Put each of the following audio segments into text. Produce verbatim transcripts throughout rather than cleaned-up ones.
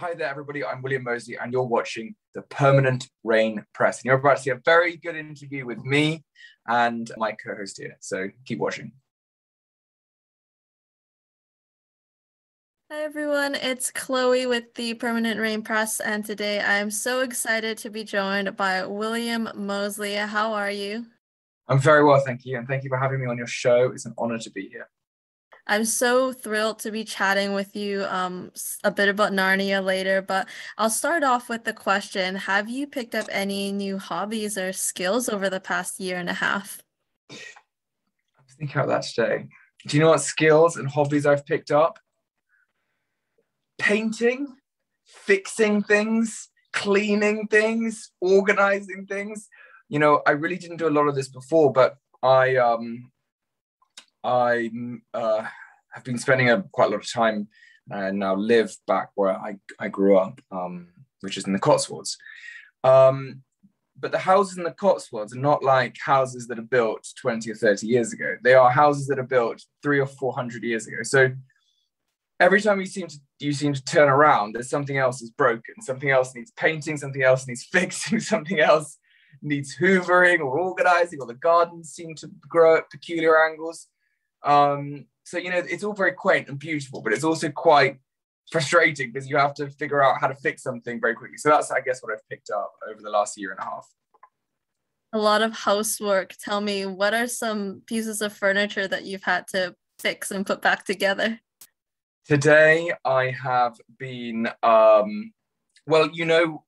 Hi there, everybody. I'm William Moseley, and you're watching The Permanent Rain Press. And you're about to see a very good interview with me and my co-host here. So keep watching. Hi, everyone. It's Chloe with The Permanent Rain Press. And today I'm so excited to be joined by William Moseley. How are you? I'm very well, thank you. And thank you for having me on your show. It's an honor to be here. I'm so thrilled to be chatting with you um, a bit about Narnia later, but I'll start off with the question. Have you picked up any new hobbies or skills over the past year and a half? I was thinking about that today. Do you know what skills and hobbies I've picked up? Painting, fixing things, cleaning things, organizing things. You know, I really didn't do a lot of this before, but I... Um, I uh, have been spending a, quite a lot of time and now live back where I, I grew up, um, which is in the Cotswolds. Um, but the houses in the Cotswolds are not like houses that are built twenty or thirty years ago. They are houses that are built three or four hundred years ago. So every time you seem to you seem to turn around, there's something else is broken. Something else needs painting. Something else needs fixing. Something else needs hoovering or organizing. Or the gardens seem to grow at peculiar angles. Um, so, you know, it's all very quaint and beautiful, but it's also quite frustrating because you have to figure out how to fix something very quickly. So that's, I guess, what I've picked up over the last year and a half. A lot of housework. Tell me, what are some pieces of furniture that you've had to fix and put back together? Today, I have been, um, well, you know,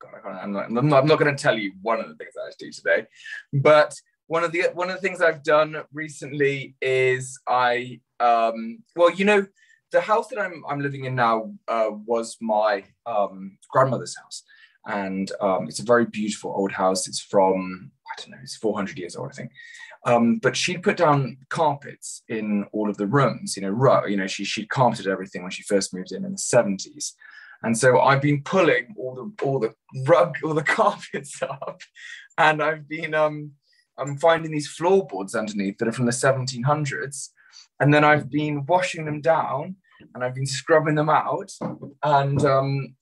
God, I can't, I'm not, I'm not, I'm not going to tell you one of the things I had to do today, but One of the one of the things I've done recently is I um, well, you know, the house that I'm I'm living in now uh, was my um, grandmother's house, and um, it's a very beautiful old house. It's from I don't know, it's four hundred years old, I think. Um, but she'd put down carpets in all of the rooms, you know, row, you know, she she carpeted everything when she first moved in in the seventies. And so I've been pulling all the all the rug all the carpets up, and I've been um. I'm finding these floorboards underneath that are from the seventeen hundreds. And then I've been washing them down and I've been scrubbing them out. And um,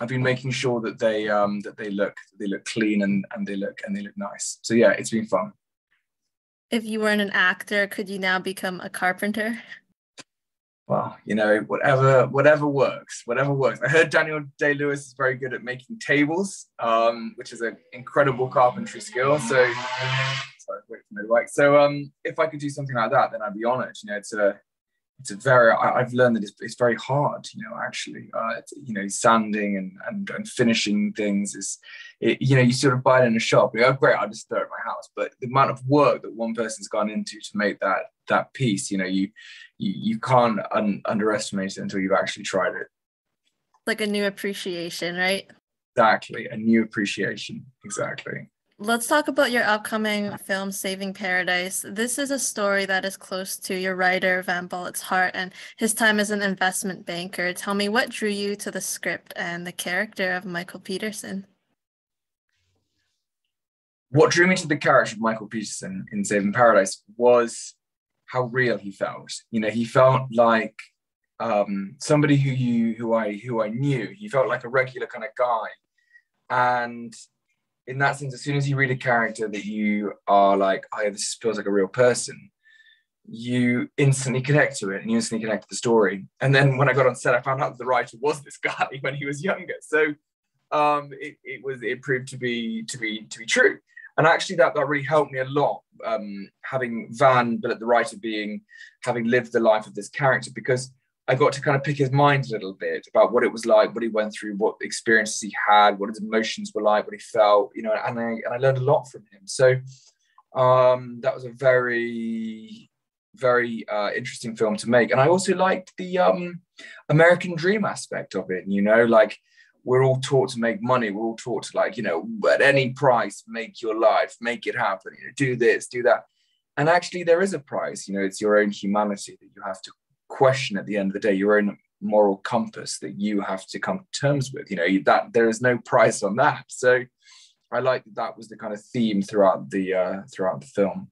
I've been making sure that they um, that they look they look clean and, and they look and they look nice. So yeah, it's been fun. If you weren't an actor, could you now become a carpenter? Well, you know, whatever whatever works, whatever works. I heard Daniel Day-Lewis is very good at making tables, um, which is an incredible carpentry skill. So, sorry, wait for me to like. So, um, if I could do something like that, then I'd be honoured. You know, it's a, it's a very. I, I've learned that it's, it's very hard. You know, actually, uh, it's, you know, sanding and, and and finishing things is, it, you know, you sort of buy it in a shop. You go, oh, great, I'll just throw it at my house. But the amount of work that one person's gone into to make that that piece, you know, you. You, you can't un underestimate it until you've actually tried it. Like a new appreciation, right? Exactly, a new appreciation, exactly. Let's talk about your upcoming film, Saving Paradise. This is a story that is close to your writer, Van Bollett's heart, and his time as an investment banker. Tell me, what drew you to the script and the character of Michael Peterson? What drew me to the character of Michael Peterson in Saving Paradise was how real he felt. You know, he felt like um, somebody who you, who I, who I knew. He felt like a regular kind of guy, and in that sense, as soon as you read a character that you are like, oh, this feels like a real person, you instantly connect to it, and you instantly connect to the story. And then when I got on set, I found out that the writer was this guy when he was younger. So um, it, it was it proved to be to be to be true. And actually, that, that really helped me a lot, um, having Van Bollett, the writer, being, having lived the life of this character, because I got to kind of pick his mind a little bit about what it was like, what he went through, what experiences he had, what his emotions were like, what he felt, you know, and I, and I learned a lot from him. So um, that was a very, very uh, interesting film to make. And I also liked the um, American Dream aspect of it, you know, like, we're all taught to make money. We're all taught to, like, you know, at any price, make your life, make it happen, you know, do this, do that. And actually there is a price, you know, it's your own humanity that you have to question at the end of the day, your own moral compass that you have to come to terms with, you know, that there is no price on that. So I like that, that was the kind of theme throughout the, uh, throughout the film.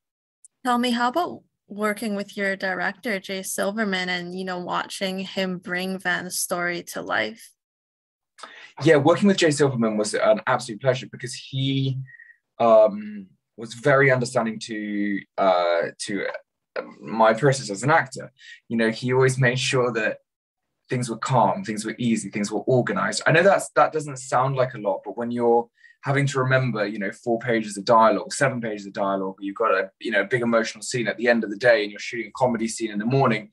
Tell me, how about working with your director, Jay Silverman, and, you know, watching him bring Van's story to life? yeah, working with Jay Silverman was an absolute pleasure because he um, was very understanding to uh, to my process as an actor. You know, he always made sure that things were calm, things were easy, things were organized. I know that's, that doesn't sound like a lot, but when you're having to remember, you know, four pages of dialogue, seven pages of dialogue, you've got a, you know, big emotional scene at the end of the day and you're shooting a comedy scene in the morning,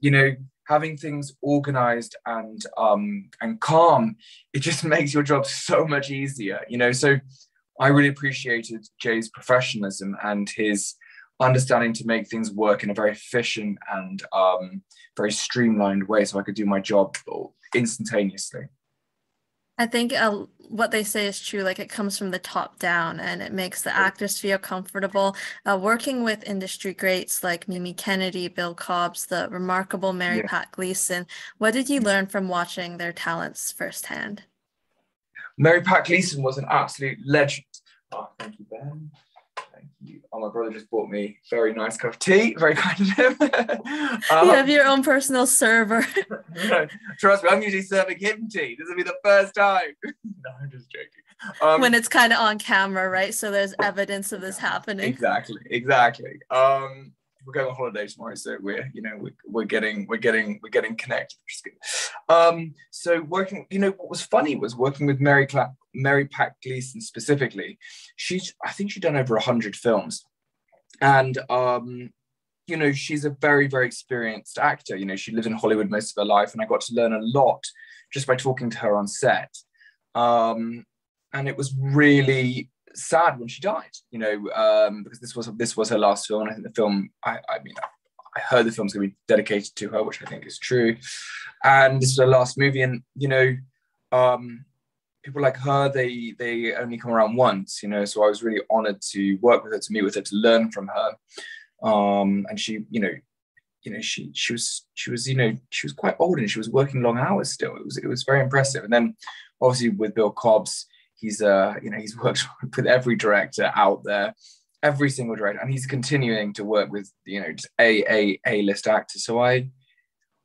you know, having things organized and, um, and calm, it just makes your job so much easier, you know? So I really appreciated Jay's professionalism and his understanding to make things work in a very efficient and um, very streamlined way so I could do my job instantaneously. I think uh, what they say is true, like it comes from the top down and it makes the actors feel comfortable. Uh, working with industry greats like Mimi Kennedy, Bill Cobbs, the remarkable Mary yeah. Pat Gleason, what did you learn from watching their talents firsthand? Mary Pat Gleason was an absolute legend. Oh, thank you, Ben. Thank you. Oh, my brother just bought me a very nice cup of tea. Very kind of him. um, you have your own personal server. No, trust me, I'm usually serving him tea. This will be the first time. No, I'm just joking. Um, when it's kind of on camera, right? So there's evidence of this happening. Exactly, exactly. Um, we're going on holiday tomorrow, so we're, you know, we're, we're getting, we're getting, we're getting connected. Which is good. Um, so working, you know, what was funny was working with Mary Cla- Mary Pat Gleason specifically. She's, I think she'd done over a hundred films, and um, you know, she's a very, very experienced actor. You know, she lived in Hollywood most of her life, and I got to learn a lot just by talking to her on set. Um, and it was really sad when she died, you know, um, because this was this was her last film. And I think the film, I, I mean, I heard the film's going to be dedicated to her, which I think is true. And this was her last movie. And, you know, um, people like her, they they only come around once, you know, so I was really honored to work with her, to meet with her, to learn from her. Um, and she, you know, you know, she she was, she was, you know, she was quite old and she was working long hours still. It was, it was very impressive. And then obviously with Bill Cobbs, He's, uh, you know, he's worked with every director out there, every single director, and he's continuing to work with, you know, just A, A, A-list actors. So I,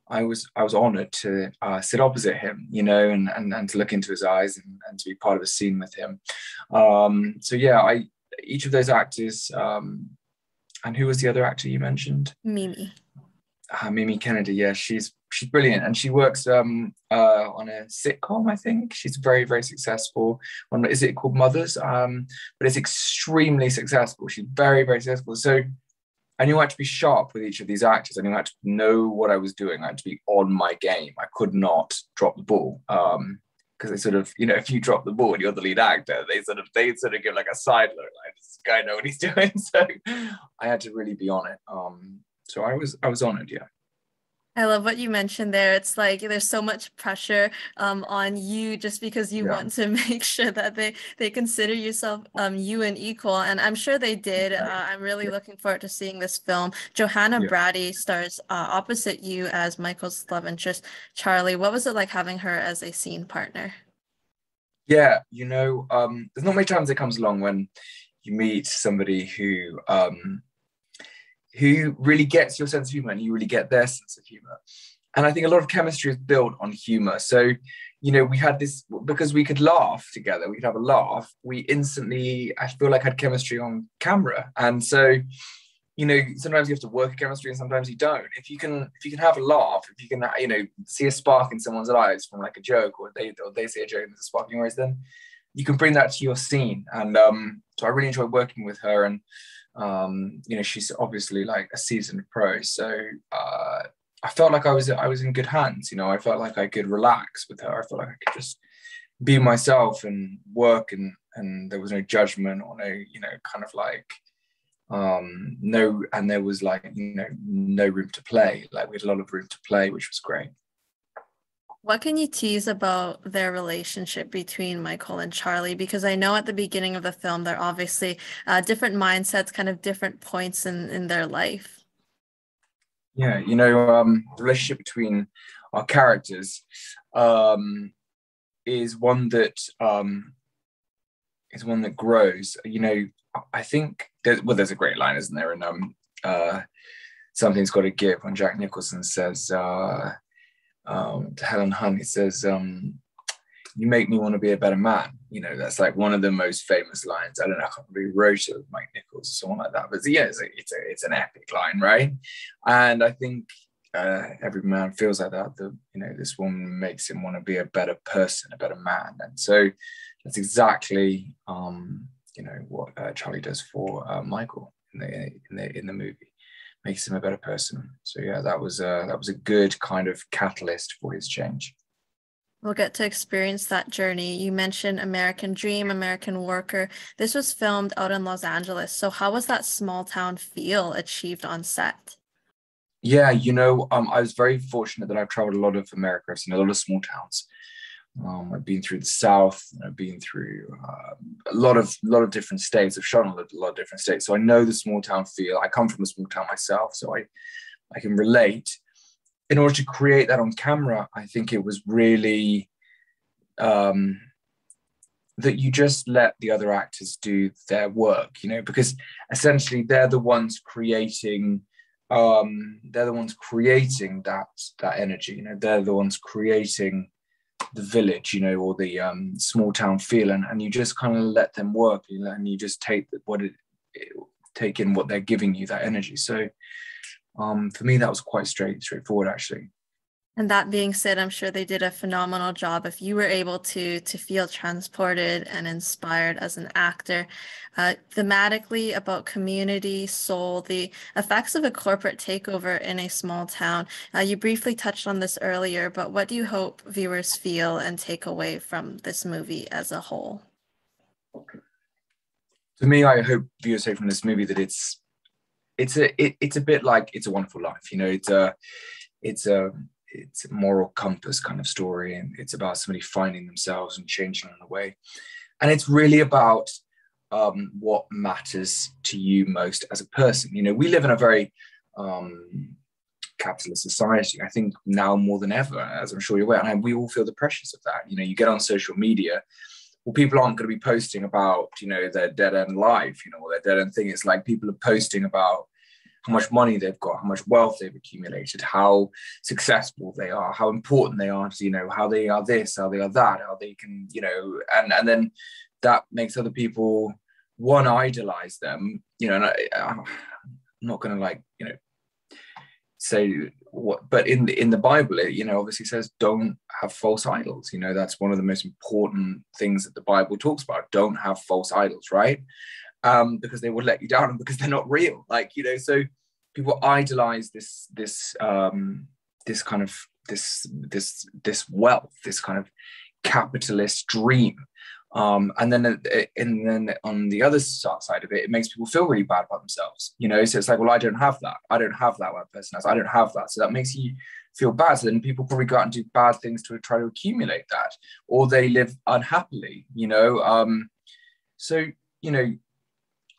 I was, I was honoured to uh, sit opposite him, you know, and and and to look into his eyes and, and to be part of a scene with him. Um, so yeah, I each of those actors, um, and who was the other actor you mentioned? Mimi. Uh, Mimi Kennedy, yeah, she's she's brilliant, and she works um uh on a sitcom. I think she's very very successful. On is it called Mothers? Um, but it's extremely successful. She's very very successful. So I knew I had to be sharp with each of these actors. I knew I had to know what I was doing. I had to be on my game. I could not drop the ball. Um, because they sort of, you know, if you drop the ball and you're the lead actor, they sort of they sort of give like a side look, like this guy knows what he's doing. So I had to really be on it. Um. So I was I was honored, yeah. I love what you mentioned there. It's like there's so much pressure um, on you just because you yeah. want to make sure that they, they consider yourself um, you and equal. And I'm sure they did. Uh, I'm really yeah. looking forward to seeing this film. Johanna yeah. Brady stars uh, opposite you as Michael's love interest, Charlie. What was it like having her as a scene partner? Yeah, you know, um, there's not many times it comes along when you meet somebody who... Um, who really gets your sense of humor and you really get their sense of humor. And I think a lot of chemistry is built on humor. So, you know, we had this, because we could laugh together, we could have a laugh, we instantly, I feel like had chemistry on camera. And so, you know, sometimes you have to work at chemistry and sometimes you don't. If you can, if you can have a laugh, if you can, you know, see a spark in someone's eyes from like a joke, or they or they say a joke and there's a spark in your eyes, then you can bring that to your scene. And um, so I really enjoyed working with her. And Um, you know, she's obviously like a seasoned pro, so uh, I felt like I was I was in good hands. You know, I felt like I could relax with her. I felt like I could just be myself and work, and and there was no judgment or no, you know, kind of like um, no, and there was like, you know, no room to play. Like we had a lot of room to play, which was great. What can you tease about their relationship between Michael and Charlie? Because I know at the beginning of the film, they're obviously uh, different mindsets, kind of different points in, in their life. Yeah, you know, um, the relationship between our characters um, is one that um, is one that grows. You know, I think, there's, well, there's a great line, isn't there? And um, uh, something's got to give when Jack Nicholson says, uh, Um, to Helen Hunt, he says, um, you make me want to be a better man. You know, that's like one of the most famous lines. I don't know, I can't remember who wrote it, with Mike Nichols or someone like that. But yeah, it's, a, it's, a, it's an epic line, right? And I think uh, every man feels like that, that, you know, this woman makes him want to be a better person, a better man. And so that's exactly, um, you know, what uh, Charlie does for uh, Michael in the, in the in the movie. Makes him a better person. So yeah, that was a, that was a good kind of catalyst for his change. We'll get to experience that journey. You mentioned American Dream, American Worker. This was filmed out in Los Angeles. So how was that small town feel achieved on set? Yeah, you know, um, I was very fortunate that I've traveled a lot of America. I've seen a lot of small towns. Um, I've been through the South, and I've been through uh, a lot of lot of different states. I've shot in a lot, a lot of different states. So I know the small town feel. I come from a small town myself, so I, I can relate. In order to create that on camera, I think it was really um, that you just let the other actors do their work, you know, because essentially they're the ones creating, um, they're the ones creating that that energy, you know, they're the ones creating the village, you know, or the um, small town feel, and, and you just kind of let them work, you know, and you just take what it, it take in what they're giving you, that energy. So. Um, for me, that was quite straight, straightforward, actually. And that being said, I'm sure they did a phenomenal job. If you were able to to feel transported and inspired as an actor, uh, thematically about community, soul, the effects of a corporate takeover in a small town. Uh, you briefly touched on this earlier, but what do you hope viewers feel and take away from this movie as a whole? For me, I hope viewers take from this movie that it's It's a it, it's a bit like It's a Wonderful Life, you know. It's a it's a it's a moral compass kind of story, and it's about somebody finding themselves and changing on the way. And it's really about um, what matters to you most as a person. You know, we live in a very um, capitalist society. I think now more than ever, as I'm sure you're aware, and we all feel the pressures of that. You know, you get on social media. Well, people aren't going to be posting about, you know, their dead end life, you know, or their dead end thing. It's like people are posting about how much money they've got, how much wealth they've accumulated, how successful they are, how important they are, you know, how they are this, how they are that, how they can, you know, and, and then that makes other people, one, idolize them, you know, and I, I'm not going to like, you know, say what, but in the, in the Bible, it, you know, obviously says don't have false idols. You know, that's one of the most important things that the Bible talks about. Don't have false idols, right? Um, because they will let you down and because they're not real. Like, you know, so people idolize this, this, um, this kind of, this, this, this wealth, this kind of capitalist dream. Um, and then, and then on the other side of it, it makes people feel really bad about themselves, you know? So it's like, well, I don't have that. I don't have that person has. I don't have that. So that makes you feel bad. So then people probably go out and do bad things to try to accumulate that, or they live unhappily, you know? Um, so, you know,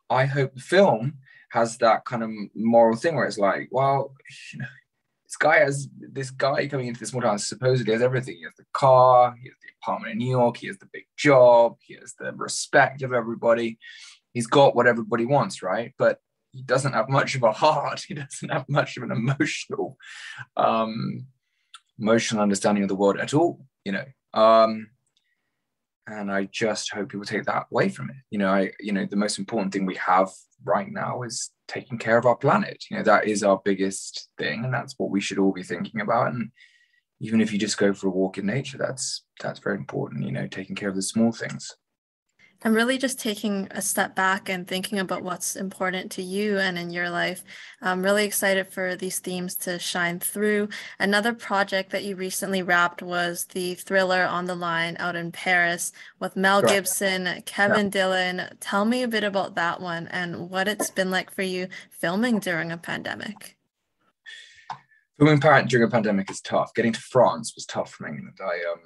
I hope the film has that kind of moral thing where it's like, well, you know, this guy has this guy coming into this small town supposedly has everything. He has the car, he has the apartment in New York, he has the big job, he has the respect of everybody. He's got what everybody wants, right? But he doesn't have much of a heart. He doesn't have much of an emotional, um, emotional understanding of the world at all, you know. Um, and I just hope people take that away from it. You know, I, you know, the most important thing we have right now is taking care of our planet. You know, that is our biggest thing, and that's what we should all be thinking about. And even if you just go for a walk in nature, that's that's very important, you know, taking care of the small things. I'm really just taking a step back and thinking about what's important to you and in your life. I'm really excited for these themes to shine through. Another project that you recently wrapped was the thriller On the Line out in Paris with Mel Gibson, Kevin yeah. Dillon. Tell me a bit about that one and what it's been like for you filming during a pandemic. Filming during a pandemic is tough. Getting to France was tough from England. I, um,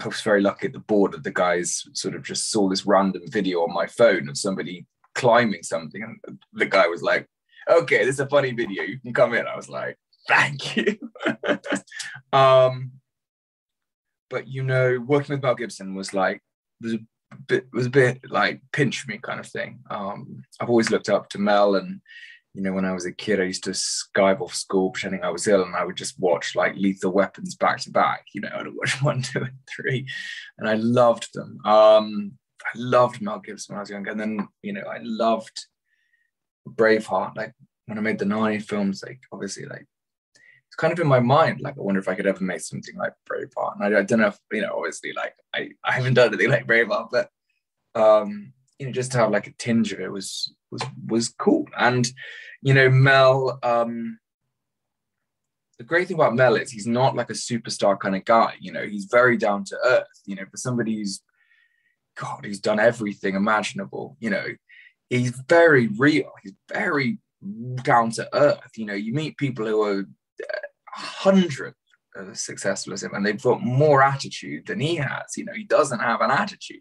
I was very lucky at the border. The guys sort of just saw this random video on my phone of somebody climbing something. And the guy was like, okay, this is a funny video. You can come in. I was like, thank you. um, but, you know, working with Mel Gibson was like, was a bit, was a bit like pinch me kind of thing. Um, I've always looked up to Mel, and you know, when I was a kid, I used to skive off school pretending I was ill, and I would just watch like Lethal Weapons back to back. You know, I'd watch one, two, and three, and I loved them. Um, I loved Mel Gibson when I was younger, and then, you know, I loved Braveheart. Like when I made the Narnia films, like obviously, like it's kind of in my mind. Like I wonder if I could ever make something like Braveheart, and I, I don't know if, you know, obviously, like I, I haven't done anything like Braveheart, but um, you know, just to have like a tinge of it was was was cool. And you know, Mel. Um, the great thing about Mel is he's not like a superstar kind of guy. You know, he's very down to earth. You know, for somebody who's God, he's done everything imaginable. You know, he's very real. He's very down to earth. You know, you meet people who are a hundred as successful as him, and they've got more attitude than he has. You know, he doesn't have an attitude,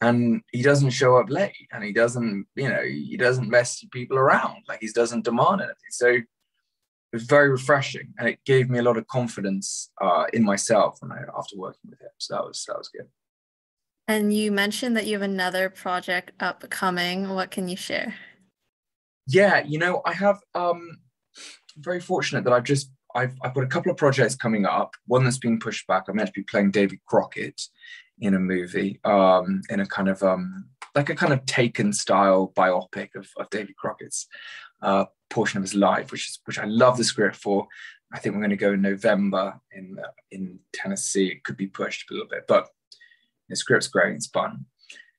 and he doesn't show up late, and he doesn't, you know, he doesn't mess people around. Like he doesn't demand anything. So it was very refreshing, and it gave me a lot of confidence uh, in myself when I, after working with him. So that was that was good. And you mentioned that you have another project upcoming. What can you share? Yeah, you know, I have, um, I'm very fortunate that I've just, I've, I've got a couple of projects coming up. One that's being pushed back. I'm meant to be playing David Crockett in a movie, um, in a kind of, um, like a kind of Taken style biopic of, of David Crockett's uh, portion of his life, which is, which I love the script for. I think we're going to go in November in, uh, in Tennessee. It could be pushed a little bit, but the script's great, it's fun.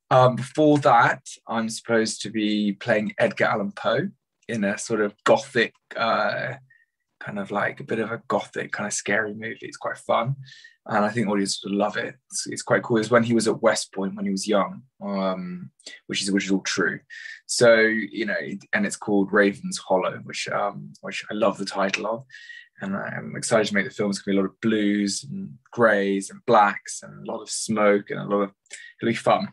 Um, before that, I'm supposed to be playing Edgar Allan Poe in a sort of gothic, uh, kind of like a bit of a gothic kind of scary movie. It's quite fun. And I think audiences would love it. It's, it's quite cool. It's when he was at West Point when he was young, um, which is which is all true. So, you know, and it's called Raven's Hollow, which, um, which I love the title of. And I'm excited to make the film. It's going to be a lot of blues and greys and blacks and a lot of smoke and a lot of, it'll be fun.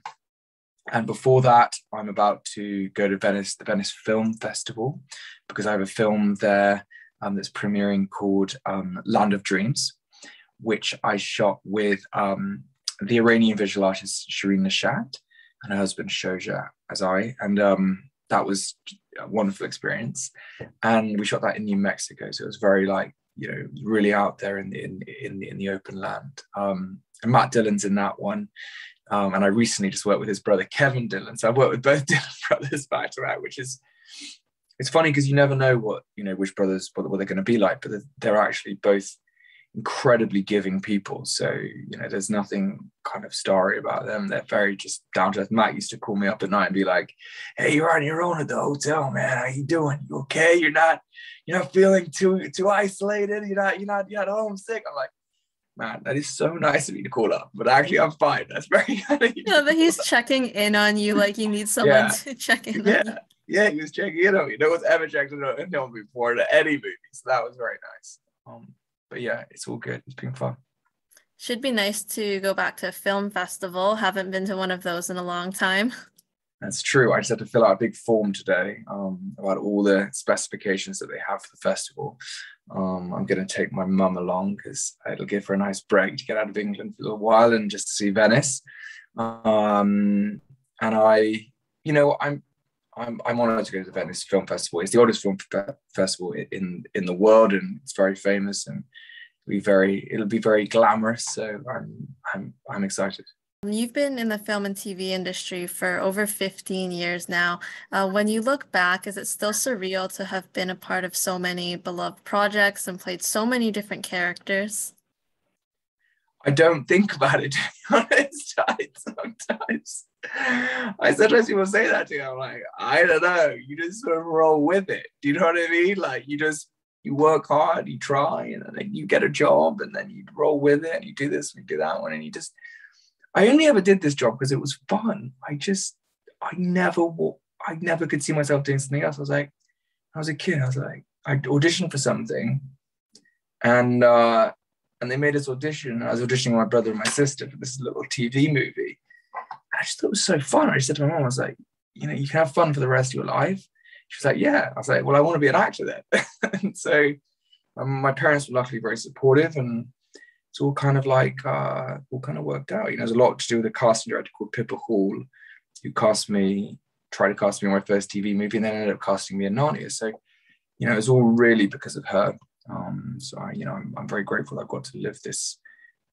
And before that, I'm about to go to Venice, the Venice Film Festival, because I have a film there um, that's premiering called um, Land of Dreams, which I shot with um, the Iranian visual artist Shireen Nashad and her husband Shoja Azari. And um, that was a wonderful experience. And we shot that in New Mexico. So it was very like, you know, really out there in the, in, in, in the open land. Um, and Matt Dillon's in that one. Um, and I recently just worked with his brother, Kevin Dillon. So I've worked with both Dillon brothers back to back, which is, it's funny because you never know what, you know, which brothers, what, what they're going to be like, but they're, they're actually both incredibly giving people. So, you know, there's nothing kind of starry about them. They're very just down to earth. Matt used to call me up at night and be like, hey, you're on your own at the hotel, man. How you doing? You okay? You're not, you're not feeling too, too isolated. You're not, you're not, you're not homesick. I'm like, man, that is so nice of you to call up, but actually I'm fine. That's very kind of you. No, but he's checking in on you like you need someone yeah. to check in yeah. on you. Yeah, he was checking in on me. No one's ever checked in on him before in any movie, so that was very nice. Um, but yeah, it's all good. It's been fun. Should be nice to go back to a film festival. Haven't been to one of those in a long time. That's true. I just had to fill out a big form today um, about all the specifications that they have for the festival. Um, I'm going to take my mum along because it'll give her a nice break to get out of England for a little while and just to see Venice. Um, and I, you know, I'm I'm I'm honoured to go to the Venice Film Festival. It's the oldest film f- festival in in the world, and it's very famous, and it'll be very it'll be very glamorous. So I'm I'm I'm excited. You've been in the film and T V industry for over fifteen years now. Uh, when you look back, is it still surreal to have been a part of so many beloved projects and played so many different characters? I don't think about it, to be honest. Sometimes I sometimes people say that to me. I'm like, I don't know. You just sort of roll with it. Do you know what I mean? Like you just you work hard, you try, and then you get a job, and then you roll with it, and you do this, and you do that one, and you just. I only ever did this job because it was fun. I just, I never, I never could see myself doing something else. I was like, I was a kid. I was like, I auditioned for something, and uh, and they made us audition. I was auditioning with my brother and my sister for this little T V movie. And I just thought it was so fun. I just said to my mom, I was like, you know, you can have fun for the rest of your life. She was like, yeah. I was like, well, I want to be an actor then. And so um, my parents were luckily very supportive, and it's all kind of like, uh, all kind of worked out. You know, there's a lot to do with a casting director called Pippa Hall, who cast me try to cast me in my first T V movie, and then ended up casting me in Narnia. So, you know, it's all really because of her. Um, so, I, you know, I'm, I'm very grateful that I've got to live this,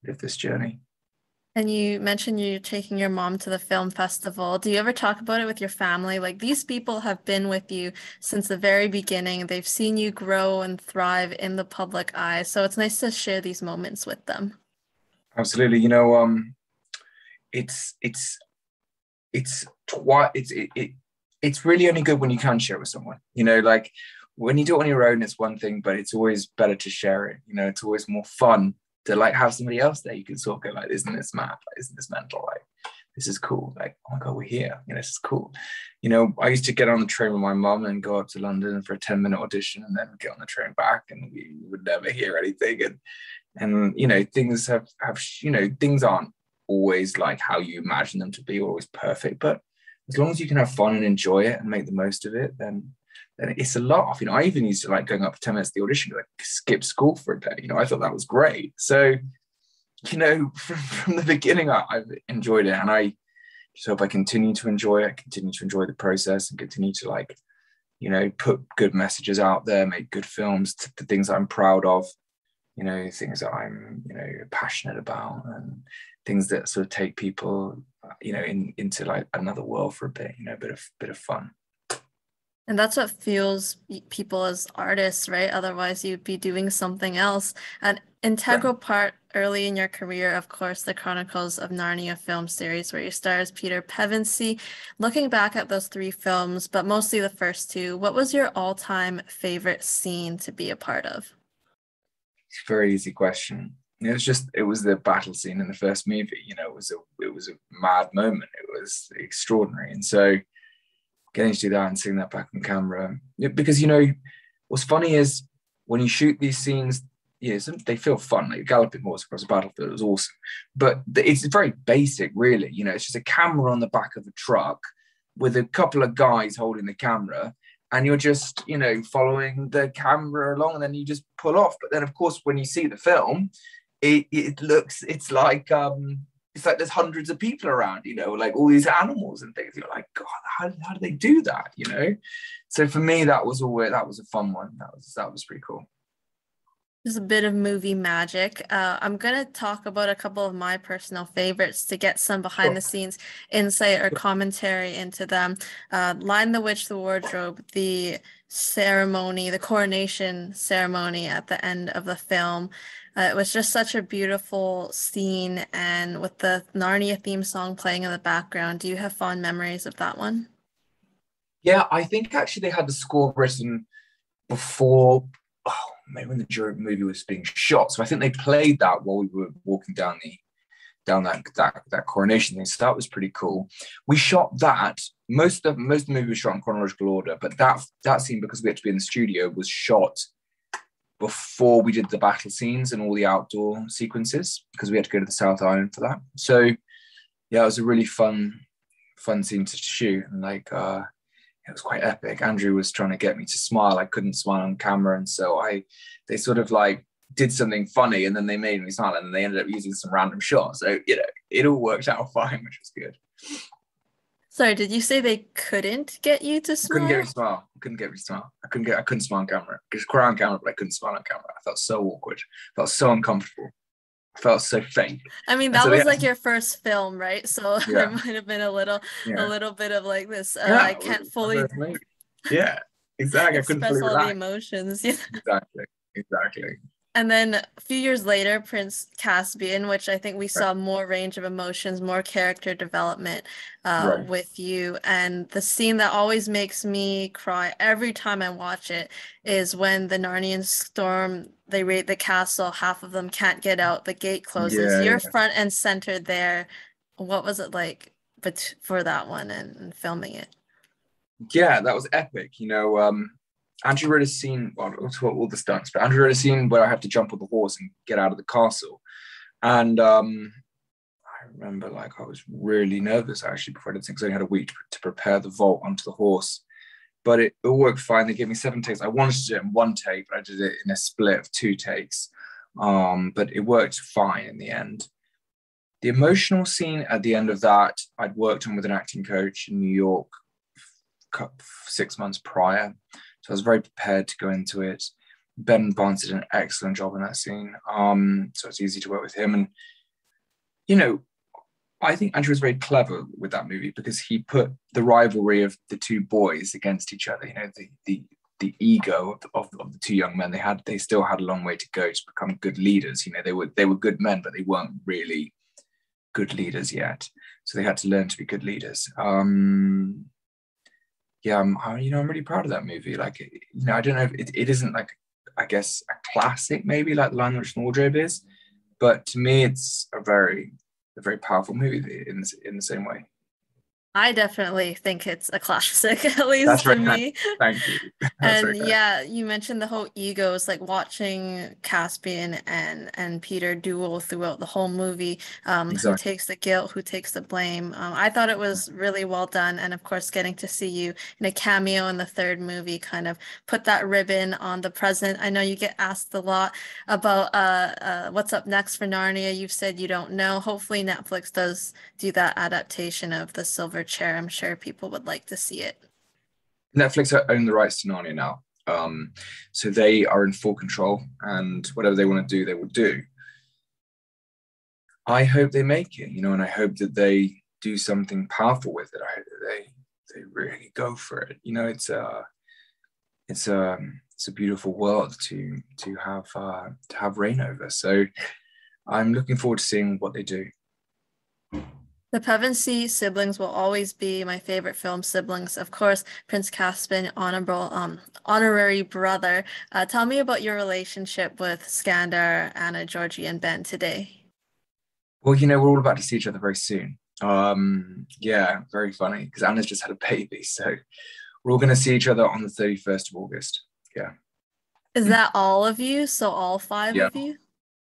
live this journey. And you mentioned you taking your mom to the film festival. Do you ever talk about it with your family? Like, these people have been with you since the very beginning. They've seen you grow and thrive in the public eye. So it's nice to share these moments with them. Absolutely. You know, um, it's, it's, it's, twi- it's, it, it, it's really only good when you can share with someone, you know, like when you do it on your own, it's one thing, but it's always better to share it. You know, it's always more fun to like have somebody else there. You can sort of go like, isn't this mad? Like, isn't this mental? Like, this is cool. Like, oh my God, we're here. You know, this is cool. You know, I used to get on the train with my mum and go up to London for a ten minute audition and then get on the train back, and we would never hear anything. And, and you know, things have, have, you know, things aren't always like how you imagine them to be, always perfect. But as long as you can have fun and enjoy it and make the most of it, then then it's a laugh. You know, I even used to like going up for ten minutes of the audition, like skip school for a day. You know, I thought that was great. So, you know, from, from the beginning, I, I've enjoyed it. And I just hope I continue to enjoy it, continue to enjoy the process, and continue to like, you know, put good messages out there, make good films, t- the things I'm proud of, you know, things that I'm, you know, passionate about, and things that sort of take people, you know, in, into like another world for a bit, you know, a bit of, bit of fun. And that's what fuels people as artists, right? Otherwise, you'd be doing something else. An integral yeah. part early in your career, of course, the Chronicles of Narnia film series, where you star as Peter Pevensey. Looking back at those three films, but mostly the first two, what was your all-time favorite scene to be a part of? It's a very easy question. It was just, it was the battle scene in the first movie. You know, it was a, it was a mad moment. It was extraordinary. And so getting to do that and seeing that back on camera, because, you know, what's funny is when you shoot these scenes, yeah, they feel fun. Like galloping horse across a battlefield was awesome, but it's very basic, really. You know, it's just a camera on the back of a truck with a couple of guys holding the camera, and you're just, you know, following the camera along, and then you just pull off. But then, of course, when you see the film, it it looks, it's like um. It's like there's hundreds of people around, you know, like all these animals and things. You're like, God, how, how do they do that, you know? So for me, that was always, that was a fun one. That was that was pretty cool. There's a bit of movie magic. Uh, I'm going to talk about a couple of my personal favorites to get some behind sure. the scenes insight or commentary into them. Uh, Lion, the Witch, the Wardrobe, the ceremony, the coronation ceremony at the end of the film. Uh, it was just such a beautiful scene. And with the Narnia theme song playing in the background, do you have fond memories of that one? Yeah, I think actually they had the score written before... Oh, maybe when the movie was being shot. So I think they played that while we were walking down the down that that, that coronation thing. So that was pretty cool. We shot that. Most of most of the movie was shot in chronological order, but that that scene, because we had to be in the studio, was shot before we did the battle scenes and all the outdoor sequences, because we had to go to the South Island for that. So yeah, it was a really fun, fun scene to shoot. And like uh it was quite epic. Andrew was trying to get me to smile. I couldn't smile on camera. And so I, they sort of like did something funny, and then they made me smile, and then they ended up using some random shot. So, you know, it all worked out fine, which was good. Sorry, did you say they couldn't get you to smile? I couldn't get me to smile. I couldn't get me to smile. I couldn't get, I couldn't smile on camera. I could cry on camera, but I couldn't smile on camera. I felt so awkward. I felt so uncomfortable. Felt so fake. I mean, that so, was yeah. like your first film, right? So yeah. there might have been a little, yeah. a little bit of like this. Uh, yeah, I can't fully. Yeah, exactly. I couldn't express all relax. the emotions. Yeah. Exactly. Exactly. And then a few years later, Prince Caspian, which I think we right. saw more range of emotions, more character development uh, right. with you. And the scene that always makes me cry every time I watch it is when the Narnians storm, they raid the castle, half of them can't get out, the gate closes. Yeah, You're yeah. front and center there. What was it like bet- for that one and, and filming it? Yeah, that was epic. You know, um, Andrew wrote a scene, well, all the stunts, but Andrew wrote a scene where I had to jump on the horse and get out of the castle. And um, I remember like I was really nervous actually before I did things. I only had a week to prepare the vault onto the horse, but it, it worked fine. They gave me seven takes. I wanted to do it in one take, but I did it in a split of two takes. Um, but it worked fine in the end. The emotional scene at the end of that, I'd worked on with an acting coach in New York six months prior. So I was very prepared to go into it. Ben Barnes did an excellent job in that scene. Um, so it's easy to work with him. And, you know, I think Andrew was very clever with that movie because he put the rivalry of the two boys against each other, you know, the the, the ego of the, of, of the two young men. They had they still had a long way to go to become good leaders. You know, they were they were good men, but they weren't really good leaders yet. So they had to learn to be good leaders. Um, yeah, I'm, I, you know, I'm really proud of that movie. Like, you know, I don't know if it, it isn't like, I guess, a classic maybe like The Lion, the Witch and the Wardrobe is, but to me, it's a very, a very powerful movie in in the same way. I definitely think it's a classic, at least That's for right. me. Thank you. That's and right. yeah, you mentioned the whole egos, like watching Caspian and and Peter duel throughout the whole movie. Um, exactly. Who takes the guilt? Who takes the blame? Um, I thought it was really well done, and of course, getting to see you in a cameo in the third movie kind of put that ribbon on the present. I know you get asked a lot about uh, uh, what's up next for Narnia. You've said you don't know. Hopefully, Netflix does do that adaptation of The Silver Chair. I'm sure people would like to see it. Netflix own the rights to Narnia now, um, so they are in full control, and whatever they want to do, they will do. I hope they make it, you know, and I hope that they do something powerful with it. I hope that they they really go for it. You know, it's a it's a it's a beautiful world to to have uh, to have reign over. So I'm looking forward to seeing what they do. The Pevensey siblings will always be my favorite film siblings. Of course, Prince Caspian, honorable, um, honorary brother. Uh, tell me about your relationship with Skandar, Anna, Georgie, and Ben today. Well, you know, we're all about to see each other very soon. Um, yeah, very funny, because Anna's just had a baby. So we're all going to see each other on the thirty-first of August. Yeah. Is that all of you? So all five yeah. of you?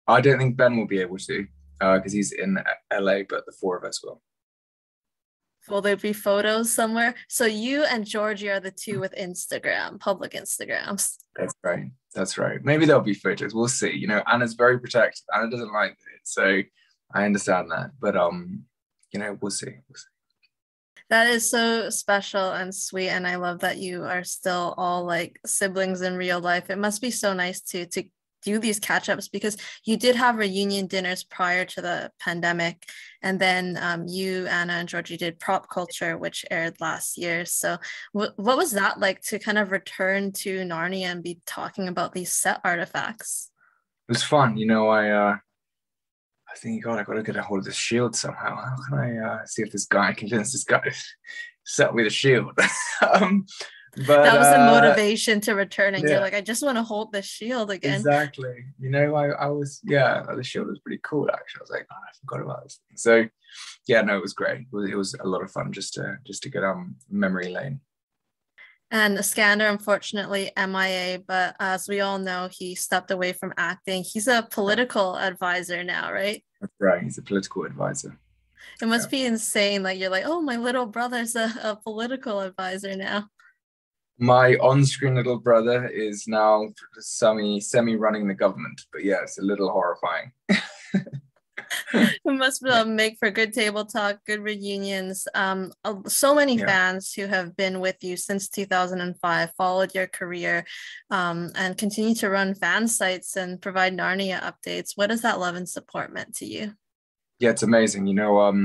I don't think Ben will be able to. Because uh, he's in L A, but the four of us will. Will there be photos somewhere? So you and Georgie are the two with Instagram, public Instagrams. That's right. That's right. Maybe there'll be photos. We'll see. You know, Anna's very protective. Anna doesn't like it, so I understand that. But um, you know, we'll see. We'll see. That is so special and sweet, and I love that you are still all like siblings in real life. It must be so nice to to. do these catch-ups, because you did have reunion dinners prior to the pandemic, and then um, you, Anna, and Georgie did Prop Culture, which aired last year. So w- what was that like to kind of return to Narnia and be talking about these set artifacts? It was fun. You know, I uh, I think, God, I got to get a hold of this shield somehow. How can I uh, see if this guy, convince this guy to sell me the shield? um, But, that was the motivation uh, to return, and yeah. you're like, I just want to hold the shield again. Exactly. You know, I, I was, yeah, the shield was pretty cool, actually. I was like, oh, I forgot about this thing. So, yeah, no, it was great. It was, it was a lot of fun just to just to get on memory lane. And Skandar, unfortunately, M I A, but as we all know, he stepped away from acting. He's a political advisor now, right? That's right. He's a political advisor. It must yeah. be insane. Like, you're like, oh, my little brother's a, a political advisor now. My on-screen little brother is now semi, semi-running the government, but yeah, it's a little horrifying. It must uh, make for good table talk, good reunions. Um, uh, so many yeah. fans who have been with you since two thousand five, followed your career, um, and continue to run fan sites and provide Narnia updates. What has that love and support meant to you? Yeah, it's amazing. You know, um,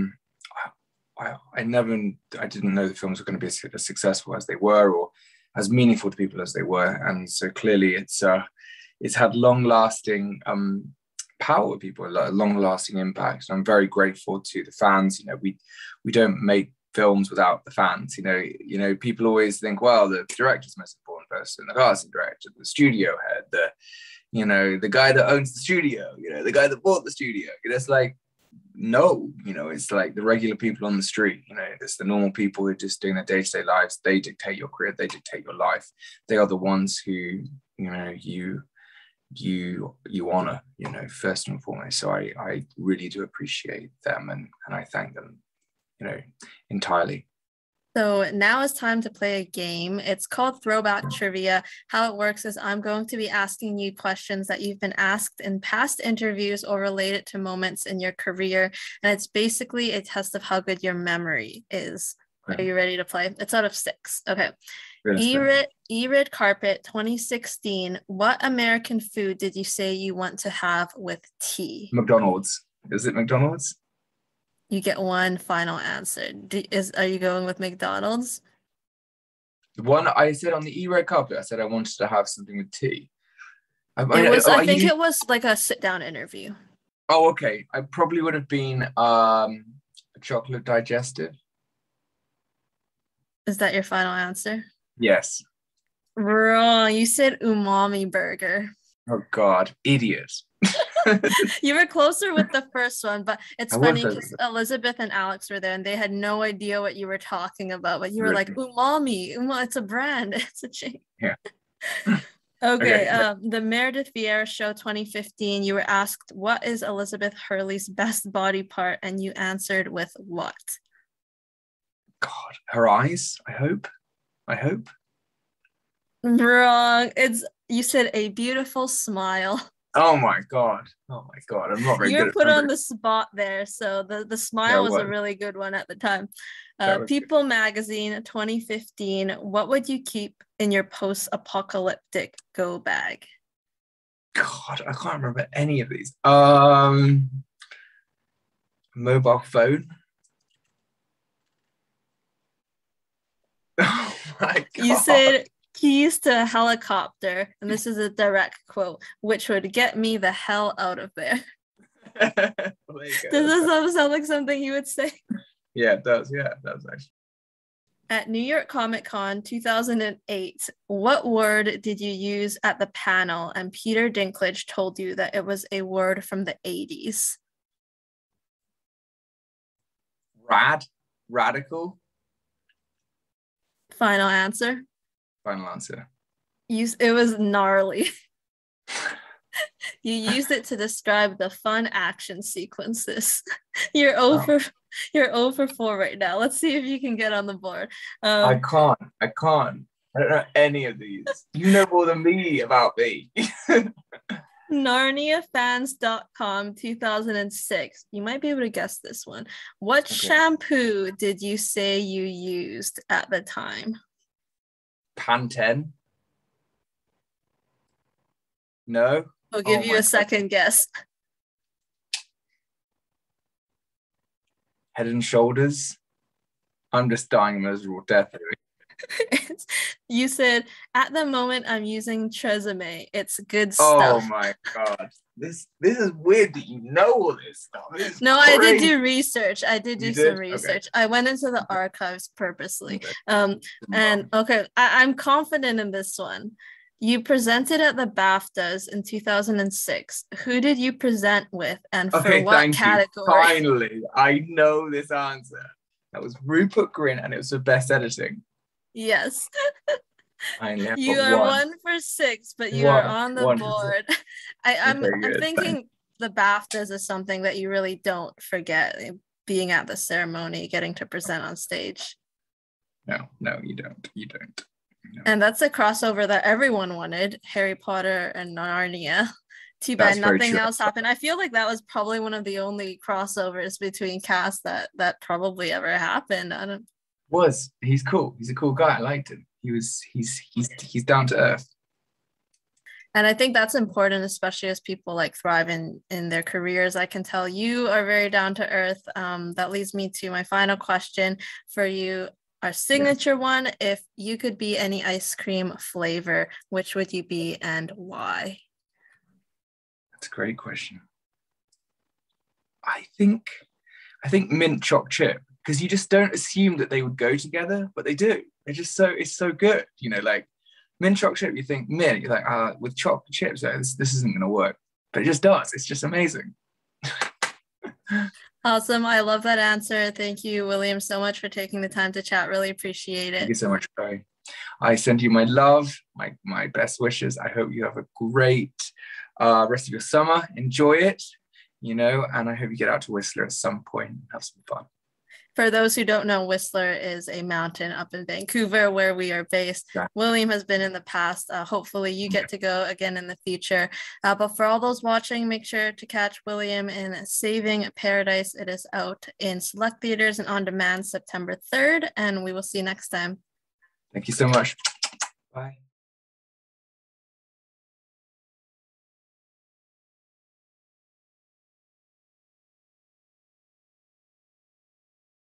I, I never, I didn't know the films were going to be as successful as they were, or as meaningful to people as they were, and so clearly it's uh, it's had long-lasting um, power with people, long-lasting impact. And I'm very grateful to the fans. You know, we we don't make films without the fans. You know, you know, people always think, well, the director's the most important person, the casting director, the studio head, the you know, the guy that owns the studio, you know, the guy that bought the studio. It's like, no, you know, it's like the regular people on the street, you know, it's the normal people who are just doing their day-to-day lives. They dictate your career, they dictate your life. They are the ones who, you know, you, you, you honor, you know, first and foremost. So I, I really do appreciate them, and, and I thank them, you know, entirely. So now it's time to play a game. It's called Throwback Trivia. How it works is I'm going to be asking you questions that you've been asked in past interviews or related to moments in your career. And it's basically a test of how good your memory is. Are you ready to play? It's out of six. Okay. E-Red, E-Red Carpet twenty sixteen. What American food did you say you want to have with tea? McDonald's. Is it McDonald's? You get one final answer. Do, is Are you going with McDonald's? The one I said on the E-Red Carpet, I said I wanted to have something with tea. I, it was, I, I think you... it was like a sit-down interview. Oh, okay. I probably would have been um, a chocolate digestive. Is that your final answer? Yes. Wrong. You said umami burger. Oh, God. Idiot. You were closer with the first one, but it's I funny because Elizabeth and Alex were there and they had no idea what you were talking about, but you were really? Like, umami. umami. It's a brand. It's a chain. Yeah. Okay, okay. Um, the Meredith Vieira Show twenty fifteen, you were asked, what is Elizabeth Hurley's best body part? And you answered with what? God, her eyes, I hope. I hope. Wrong. It's you said a beautiful smile. Oh my God. Oh my God. I'm not very good. You were put on the spot there. So the, the smile was a really good one at the time. Uh, People Magazine twenty fifteen. What would you keep in your post-apocalyptic go bag? God, I can't remember any of these. Um, mobile phone. Oh my God. You said keys to a helicopter, and this is a direct quote, which would get me the hell out of there. There you go. Does this sound like something you would say? Yeah, it does. Yeah, it does actually. At New York Comic Con two thousand eight, what word did you use at the panel? And Peter Dinklage told you that it was a word from the eighties. Rad, radical. Final answer. Final answer. Use it was gnarly. You used it to describe the fun action sequences. You're over. Oh. You're oh for four right now. Let's see if you can get on the board. Um, I can't. I can't. I don't know any of these. You know more than me about me. Narnia fans dot com two thousand six. You might be able to guess this one. What okay. shampoo did you say you used at the time? Pantene? No? I'll give oh you a God. second guess. Head and Shoulders? I'm just dying a miserable death. You said, at the moment I'm using Tresemme. It's good stuff. Oh my God. This this is weird that you know all this stuff. This no, crazy. I did do research. I did do you some did? research. Okay. I went into the archives purposely. Okay. Um, and okay, I, I'm confident in this one. You presented at the BAFTAs in two thousand six. Who did you present with and for okay, what thank category? You. Finally, I know this answer. That was Rupert Grint and it was for best editing. Yes. I know. You are one. one for six, but you one, are on the board. I, I'm, I'm thinking the BAFTAs is something that you really don't forget, being at the ceremony, getting to present on stage. No, no, you don't. You don't. No. And that's a crossover that everyone wanted, Harry Potter and Narnia. Too bad nothing else happened. I feel like that was probably one of the only crossovers between cast that that probably ever happened. I don't Was he's cool. He's a cool guy. I liked him. He was he's he's he's down to earth. And I think that's important, especially as people like thrive in in their careers. I can tell you are very down to earth. Um, that leads me to my final question for you, our signature yeah. one. If you could be any ice cream flavor, which would you be and why? That's a great question. I think I think mint choc chip. Because you just don't assume that they would go together, but they do. They're just so, it's so good. You know, like mint choc chip, you think mint, you're like, ah, uh, with chocolate chips, this, this isn't going to work. But it just does. It's just amazing. Awesome. I love that answer. Thank you, William, so much for taking the time to chat. Really appreciate it. Thank you so much, Chloe. I send you my love, my, my best wishes. I hope you have a great uh, rest of your summer. Enjoy it, you know, and I hope you get out to Whistler at some point and have some fun. For those who don't know, Whistler is a mountain up in Vancouver where we are based. Yeah. William has been in the past. Uh, hopefully you get to go again in the future. Uh, but for all those watching, make sure to catch William in Saving Paradise. It is out in select theaters and on demand September third. And we will see you next time. Thank you so much. Bye.